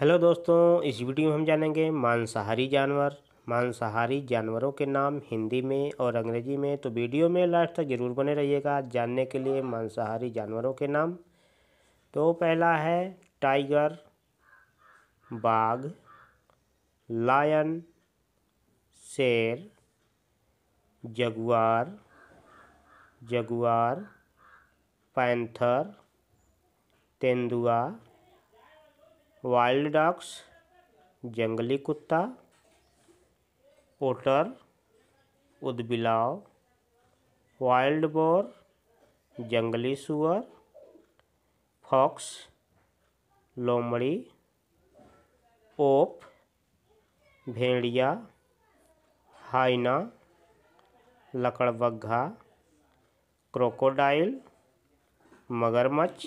Hello दोस्तों, इस video में हम जानेंगे मांसाहारी जानवर। मांसाहारी जानवरों के नाम हिंदी में और अंग्रेजी में। तो वीडियो में लास्ट तक ज़रूर बने रहिएगा जानने के लिए मांसाहारी जानवरों के नाम। तो पहला है टाइगर, बाघ, लायन, शेर, जगुआर, पैंथर, तेंदुआ, वाइल्ड डॉग्स, जंगली कुत्ता, ओटर, उदबिलाव, वाइल्ड बोर, जंगली सुअर, फॉक्स, लोमड़ी, ओप, भेड़िया, हाइना, लकड़बग्घा, क्रोकोडाइल, मगरमच्छ,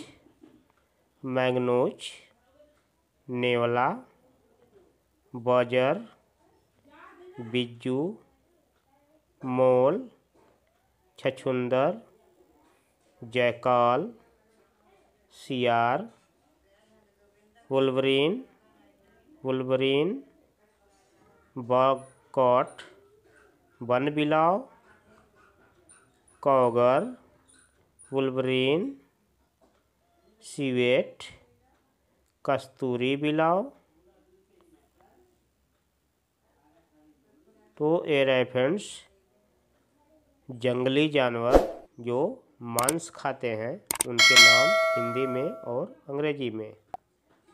मैगनोज, नेवला, बजर, बिज्जू, मोल, छछुंदर, जयकाल, सियार, वुल्वरीन, बॉगकॉट, बनबिलाव, कॉगर, वुल्वरीन, सीवेट, कस्तूरी बिलाव। तो ये रहे फ्रेंड्स जंगली जानवर जो मांस खाते हैं, उनके नाम हिंदी में और अंग्रेजी में।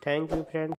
Thank you friends.